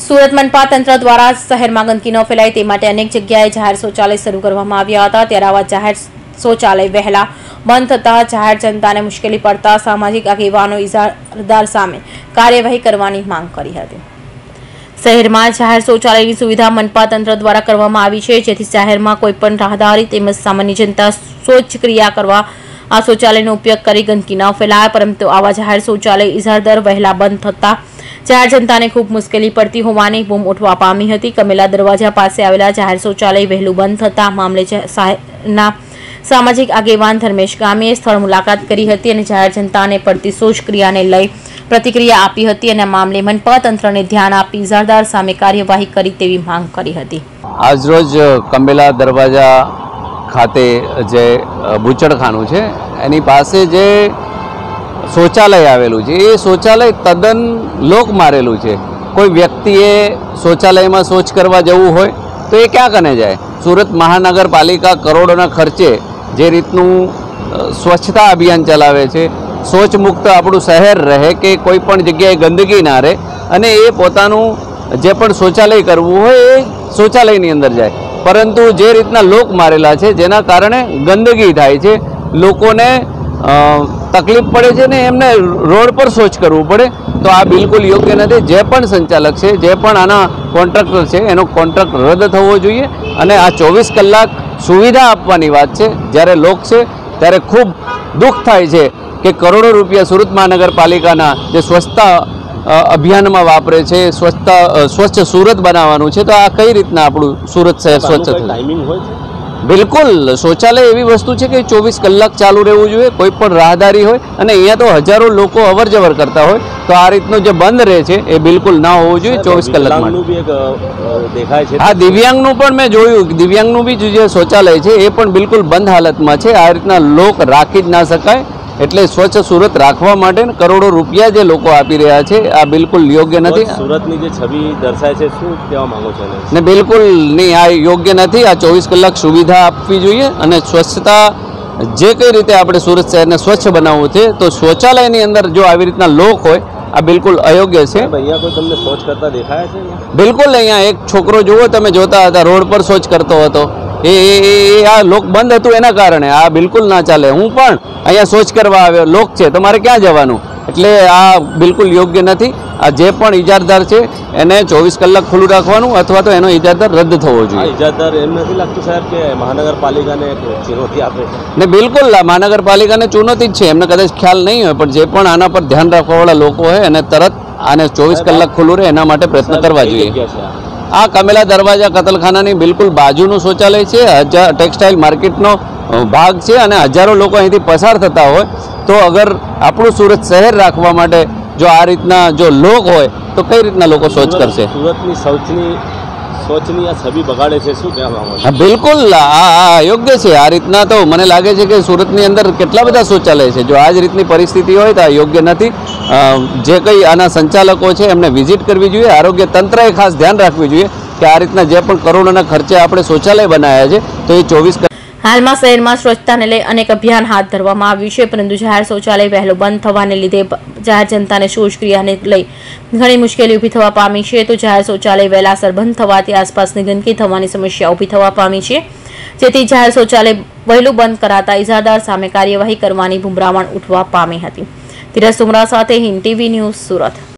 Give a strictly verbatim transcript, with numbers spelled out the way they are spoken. સુરત મનપા તંત્ર દ્વારા શહેર માંગંદકી ન ફેલાય તે માટે અનેક જગ્યાએ જાહેર શૌચાલય શરૂ કરવામાં આવ્યા હતા। ત્યારે આવા જાહેર શૌચાલય વહેલા બંધ થતા જાહેર જનતાને મુશ્કેલી પડતા સામાજિક આગેવાનો ઇજારદાર સામે કાર્યવાહી કરવાની માંગ કરી હતી। શહેરમાં જાહેર શૌચાલયની સુવિધા મનપા તંત્ર દ્વારા કરવામાં આવી છે, જેથી શહેરમાં કોઈપણ રાહદારી તેમજ સામાન્ય જનતા શૌચક્રિયા કરવા આ શૌચાલયનો ઉપયોગ કરી ગંદકી ન ફેલાય, પરંતુ આવા જાહેર શૌચાલય ઇજારદાર વહેલા બંધ થતા જાહેર જનતાને ખૂબ મુશ્કેલી પડતી હોવાની બૂમ ઉઠવા પામી હતી। કમેલા દરવાજા પાસે આવેલા જાહેર શૌચાલય વહેલું બંધ થતા મામલે શહેરના સામાજિક આગેવાન ધર્મેશ ગામીએ સ્થળ મુલાકાત કરી હતી અને જાહેર જનતાને પડતી શૌચક્રિયાને લઈ પ્રતિક્રિયા આપી હતી અને મામલે મનપા તંત્રને ધ્યાન આપી ઇજારદાર સામે કાર્યવાહી કરી તેવી માંગ કરી હતી। આજરોજ કમેલા દરવાજા ખાતે જે બુચડખાનું છે એની પાસે જે શૌચાલય આવેલું છે એ શૌચાલય તદ્દન લોક મારેલું છે। કોઈ વ્યક્તિએ શૌચાલયમાં શૌચ કરવા જવું હોય તો એ ક્યાં કને જાય? સુરત મહાનગરપાલિકા કરોડોના ખર્ચે જે રીતનું સ્વચ્છતા અભિયાન ચલાવે છે, શૌચ મુક્ત આપણું શહેર રહે કે કોઈ પણ જગ્યાએ ગંદકી ના રહે, અને એ પોતાનું જે પણ શૌચાલય કરવું હોય એ શૌચાલયની અંદર જાય, પરંતુ જે રીતના લોક મારેલા છે જેના કારણે ગંદકી થાય છે, લોકોને તકલીફ પડે છે ને એમને રોડ પર શૌચ કરવું પડે, તો આ બિલકુલ યોગ્ય નથી। જે પણ સંચાલક છે, જે પણ આના કોન્ટ્રાક્ટર છે એનો કોન્ટ્રાક્ટ રદ થવો જોઈએ અને આ ચોવીસ કલાક સુવિધા આપવાની વાત છે। જ્યારે લોક છે ત્યારે ખૂબ દુઃખ થાય છે કે કરોડો રૂપિયા સુરત મહાનગરપાલિકાના જે સ્વચ્છતા અભિયાનમાં વાપરે છે, સ્વચ્છતા સ્વચ્છ સુરત બનાવવાનું છે, તો આ કઈ રીતના આપણું સુરત શહેર સ્વચ્છ થાય? બિલકુલ શૌચાલય એવી વસ્તુ છે કે ચોવીસ કલાક ચાલુ રહેવું જોઈએ, કોઈ પણ રાહદારી હોય, અને અહીંયા તો હજારો લોકો અવર જવર કરતા હોય, તો આ રીતનું જે બંધ રહે છે એ બિલકુલ ના હોવું જોઈએ ચોવીસ કલાક। હા, દિવ્યાંગનું પણ મેં જોયું, દિવ્યાંગનું બી જે શૌચાલય છે એ પણ બિલકુલ બંધ હાલતમાં છે। આ રીતના લોક રાખી જ ના શકાય, એટલે સ્વચ્છ સુરત રાખવા માટે કરોડો રૂપિયા જે લોકો આપી રહ્યા છે આ બિલકુલ યોગ્ય નથી। સુરતની જે છબી દર્શાય છે શું કહેવા માંગો છો? ને બિલકુલ નહીં, આ યોગ્ય નથી। આ ચોવીસ કલાક સુવિધા આપવી જોઈએ અને સ્વચ્છતા જે કઈ રીતે આપણે સુરત શહેરને સ્વચ્છ બનાવવું છે, તો શૌચાલયની અંદર જો આવી રીતના લોક હોય આ બિલકુલ અયોગ્ય છે। અહીંયા કોઈ તમને શૌચ કરતા દેખાય છે? બિલકુલ, અહીંયા એક છોકરો જુઓ તમે જોતા હતા રોડ પર શૌચ કરતો હતો, એ એ આ લોક બંધ હતું એના કારણે આ બિલકુલ ના ચાલે। હું પણ અહીંયા શૌચ કરવા આવ્યો, લોક છે તો મારે ક્યાં જવાનું? એટલે આ બિલકુલ યોગ્ય નથી। આ જે પણ ઇજારદાર છે એને ચોવીસ કલાક ખુલ્લું રાખવાનું અથવા તો એનો ઇજારદાર રદ થવો જોઈએ। ઇજારદાર એમ નથી લાગતું સાહેબ કે મહાનગરપાલિકાને ચુનૌતી આપે છે? ને બિલકુલ આ મહાનગરપાલિકાને ચુનૌતી જ છે, એમને કદાચ ખ્યાલ નહીં હોય, પણ જે પણ આના પર ધ્યાન રાખવાવાળા લોકો હોય એને તરત આને ચોવીસ કલાક ખુલ્લું રહે એના માટે પ્રયત્ન કરવા જોઈએ। આ કમેલા દરવાજા કતલખાનાની બિલકુલ બાજુનું શૌચાલય છે, હજાર ટેક્સટાઇલ માર્કેટનો ભાગ છે અને હજારો લોકો અહીંથી પસાર થતા હોય, તો અગર આપણું સુરત શહેર રાખવા માટે જો આ રીતના જો લોક હોય તો કઈ રીતના લોકો શૌચ કરશે? સુરતની શૌચની શૌચની આ છબી બગાડે છે, શું કહેવા માંગો છો? બિલકુલ આ યોગ્ય છે, આ રીતના તો મને લાગે છે કે સુરતની અંદર કેટલા બધા શૌચાલય છે, જો આ જ રીતની પરિસ્થિતિ હોય તો આ યોગ્ય નથી। જે કંઈ આના સંચાલકો છે એમને વિઝિટ કરવી જોઈએ, આરોગ્ય તંત્રએ ખાસ ધ્યાન રાખવું જોઈએ કે આ રીતના જે પણ કરોડોના ખર્ચે આપણે શૌચાલય બનાવ્યા છે તો એ ચોવીસ હાલમાં શહેરમાં સ્વચ્છતાને લઈ અનેક અભિયાન હાથ ધરવામાં આવ્યું છે, પરંતુ જાહેર શૌચાલય વહેલો બંધ થવાને લીધે જાહેર જનતાને શૌચક્રિયાને લઈ ઘણી મુશ્કેલી ઊભી થવા પામી છે। તો જાહેર શૌચાલય વહેલાસર બંધ થવાથી આસપાસની ગંદકી થવાની સમસ્યા ઊભી થવા પામી છે, જેથી જાહેર શૌચાલય વહેલું બંધ કરાતા ઇજારદાર સામે કાર્યવાહી કરવાની બુમરામણ ઉઠવા પામી હતી। ધીરજ સુમરા સાથે હિન્દ ટીવી ન્યૂઝ સુરત।